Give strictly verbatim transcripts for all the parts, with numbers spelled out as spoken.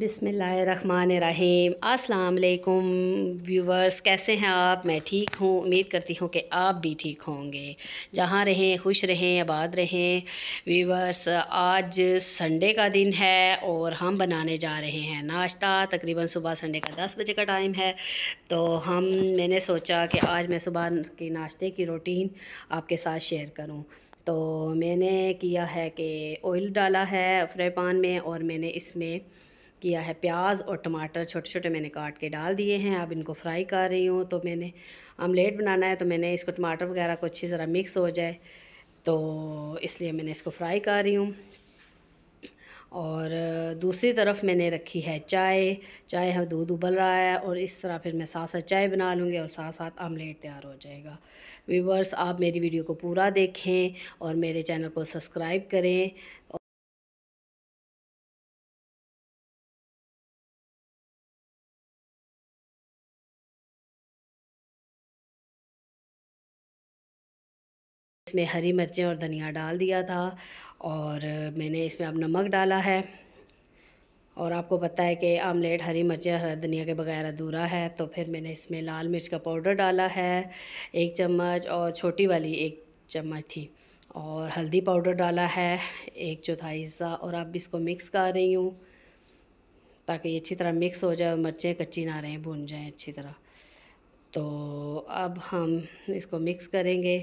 बिस्मिल्लाहिर्रहमानिर्रहीम। अस्सलाम वालेकुम व्यूवर्स, कैसे हैं आप? मैं ठीक हूँ, उम्मीद करती हूँ कि आप भी ठीक होंगे। जहाँ रहें खुश रहें, आबाद रहें। व्यूवर्स, आज संडे का दिन है और हम बनाने जा रहे हैं नाश्ता। तकरीबन सुबह संडे का दस बजे का टाइम है, तो हम मैंने सोचा कि आज मैं सुबह के नाश्ते की रूटीन आपके साथ शेयर करूँ। तो मैंने किया है कि ऑयल डाला है फ्राई पैन में और मैंने इसमें किया है प्याज और टमाटर छोटे छोटे मैंने काट के डाल दिए हैं। अब इनको फ्राई कर रही हूँ। तो मैंने आमलेट बनाना है, तो मैंने इसको टमाटर वगैरह को अच्छी ज़रा मिक्स हो जाए, तो इसलिए मैंने इसको फ्राई कर रही हूँ। और दूसरी तरफ मैंने रखी है चाय। चाय है, दूध उबल रहा है और इस तरह फिर मैं साथ साथ चाय बना लूँगी और साथ साथ आमलेट तैयार हो जाएगा। व्यूवर्स, आप मेरी वीडियो को पूरा देखें और मेरे चैनल को सब्सक्राइब करें। इसमें हरी मिर्चें और धनिया डाल दिया था और मैंने इसमें अब नमक डाला है। और आपको पता है कि आमलेट हरी मिर्चें हरा धनिया के बगैर अधूरा है, तो फिर मैंने इसमें लाल मिर्च का पाउडर डाला है एक चम्मच और छोटी वाली एक चम्मच थी, और हल्दी पाउडर डाला है एक चौथाई हिस्सा। और अब इसको मिक्स कर रही हूँ ताकि ये अच्छी तरह मिक्स हो जाए और मिर्चें कच्ची ना रहें, भुन जाएँ अच्छी तरह। तो अब हम इसको मिक्स करेंगे।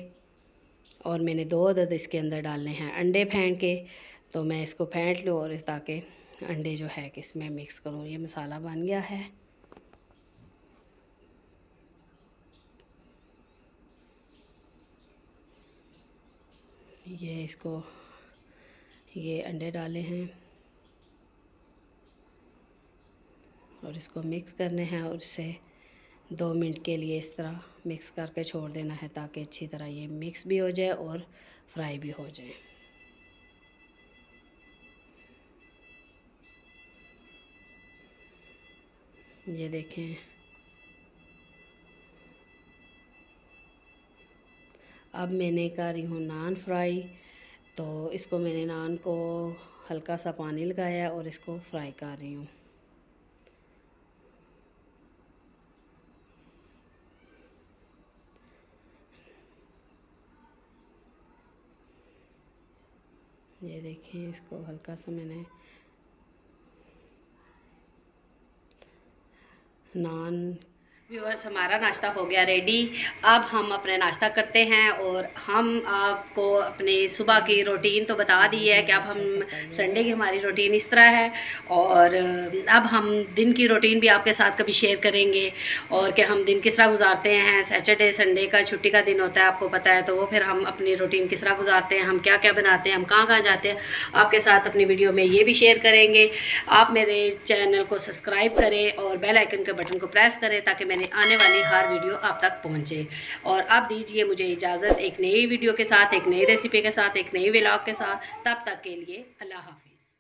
और मैंने दो अदद इसके अंदर डालने हैं अंडे फेंट के, तो मैं इसको फेंट लूँ और ताकि अंडे जो है कि इसमें मिक्स करूँ। ये मसाला बन गया है। ये इसको ये अंडे डाले हैं और इसको मिक्स करने हैं और इसे दो मिनट के लिए इस तरह मिक्स करके छोड़ देना है ताकि अच्छी तरह ये मिक्स भी हो जाए और फ्राई भी हो जाए। ये देखें, अब मैंने कर रही हूँ नान फ्राई। तो इसको मैंने नान को हल्का सा पानी लगाया और इसको फ्राई कर रही हूँ। ये देखिए, इसको हल्का सा मैंने नान। व्यूअर्स, हमारा नाश्ता हो गया रेडी। अब हम अपने नाश्ता करते हैं और हम आपको अपने सुबह की रूटीन तो बता दी है कि अब हम संडे की हमारी रूटीन इस तरह है, और अब हम दिन की रूटीन भी आपके साथ कभी शेयर करेंगे और कि हम दिन किस तरह गुजारते हैं। सैटरडे संडे का छुट्टी का दिन होता है, आपको पता है, तो वो फिर हम अपनी रूटीन किस तरह गुजारते हैं, हम क्या क्या बनाते हैं, हम कहाँ कहाँ जाते हैं, आपके साथ अपनी वीडियो में ये भी शेयर करेंगे। आप मेरे चैनल को सब्सक्राइब करें और बेल आइकन के बटन को प्रेस करें ताकि मैंने आने वाली हर वीडियो आप तक पहुंचे। और अब दीजिए मुझे इजाज़त एक नई वीडियो के साथ, एक नई रेसिपी के साथ, एक नई व्लॉग के साथ। तब तक के लिए अल्लाह हाफिज़।